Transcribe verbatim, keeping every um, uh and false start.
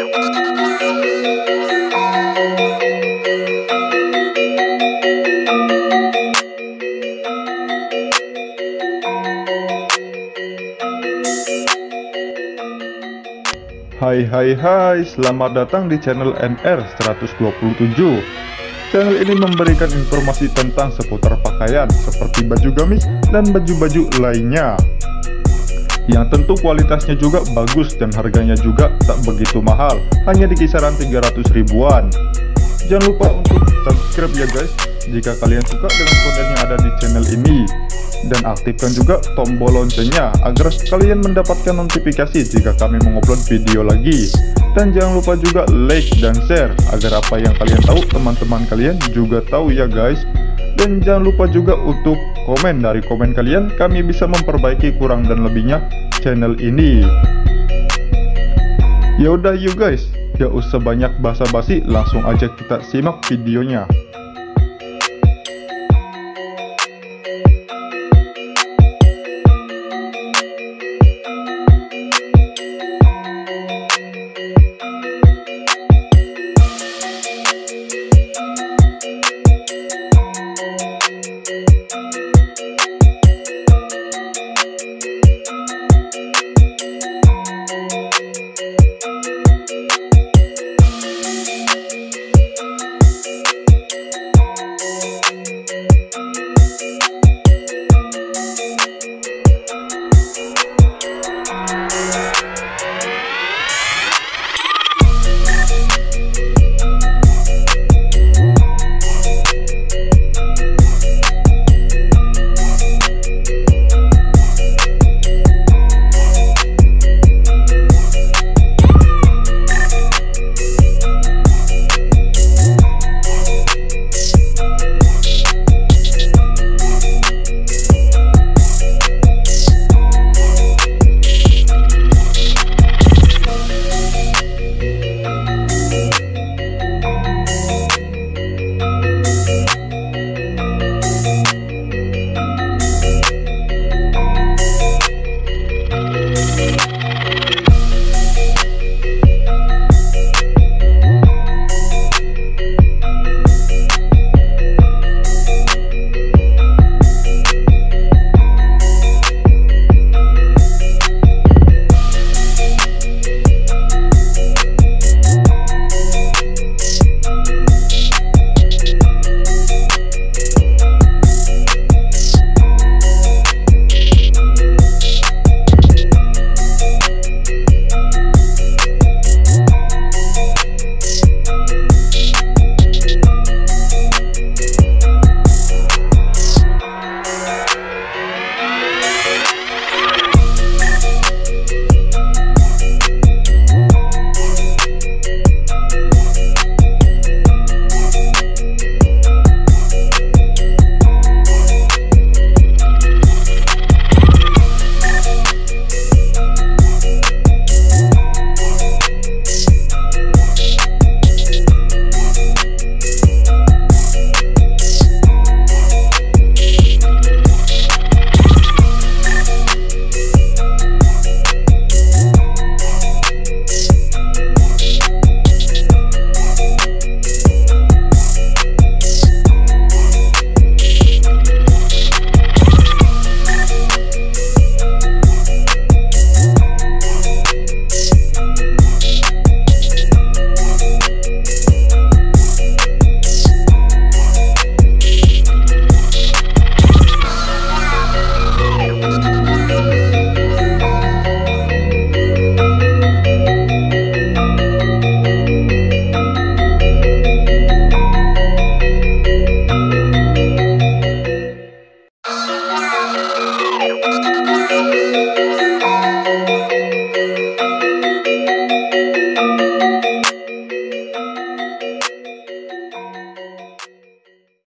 Hai hai hai, selamat datang di channel N R seratus dua puluh tujuh. Channel ini memberikan informasi tentang seputar pakaian seperti baju gamis dan baju-baju lainnya, yang tentu kualitasnya juga bagus dan harganya juga tak begitu mahal, hanya di kisaran tiga ratus ribuan. Jangan lupa untuk subscribe ya guys jika kalian suka dengan konten yang ada di channel ini, dan aktifkan juga tombol loncengnya agar kalian mendapatkan notifikasi jika kami mengupload video lagi. Dan jangan lupa juga like dan share agar apa yang kalian tahu teman-teman kalian juga tahu ya guys. Dan jangan lupa juga untuk komen, dari komen kalian kami bisa memperbaiki kurang dan lebihnya channel ini. Yaudah you guys, gak usah banyak basa-basi, langsung aja kita simak videonya.